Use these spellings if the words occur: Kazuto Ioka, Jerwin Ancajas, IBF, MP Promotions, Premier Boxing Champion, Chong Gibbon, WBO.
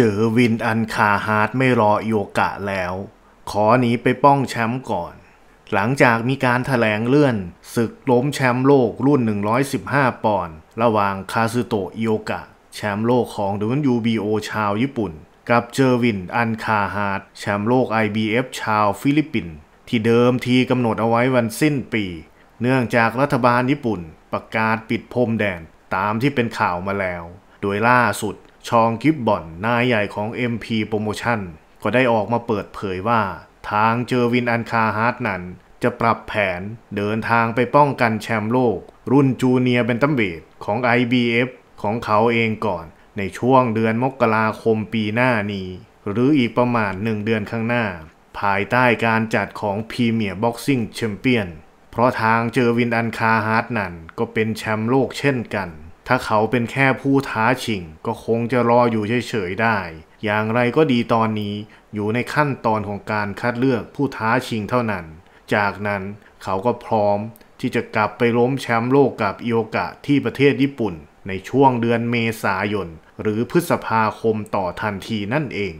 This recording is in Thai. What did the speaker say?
เจอวินอันคาฮาร์ดไม่รอโยกะแล้วขอหนีไปป้องแชมป์ก่อนหลังจากมีการแถลงเลื่อนศึกล้มแชมป์โลกรุ่น115ปอนด์ระหว่างคาซึโตะโยกะแชมป์โลกของ WBO ชาวญี่ปุ่นกับเจอวินอันคาฮาร์ดแชมป์โลก IBF ชาวฟิลิปปินส์ที่เดิมทีกำหนดเอาไว้วันสิ้นปีเนื่องจากรัฐบาลญี่ปุ่นประกาศปิดพรมแดนตามที่เป็นข่าวมาแล้วโดยล่าสุดชองกิบบอนนายใหญ่ของ MP Promotions ก็ได้ออกมาเปิดเผยว่าทางเจอวินอันคาฮาร์ดนั้นจะปรับแผนเดินทางไปป้องกันแชมป์โลกรุ่นจูเนียร์เบนตัมเวทของ IBF ของเขาเองก่อนในช่วงเดือนมกราคมปีหน้านี้หรืออีกประมาณ1เดือนข้างหน้าภายใต้การจัดของ Premier Boxing Champion เพราะทางเจอวินอันคาฮาร์ดนั้นก็เป็นแชมป์โลกเช่นกันถ้าเขาเป็นแค่ผู้ท้าชิงก็คงจะรออยู่เฉยๆได้อย่างไรก็ดีตอนนี้อยู่ในขั้นตอนของการคัดเลือกผู้ท้าชิงเท่านั้นจากนั้นเขาก็พร้อมที่จะกลับไปล้มแชมป์โลกกับอิโอกะที่ประเทศญี่ปุ่นในช่วงเดือนเมษายนหรือพฤษภาคมต่อทันทีนั่นเอง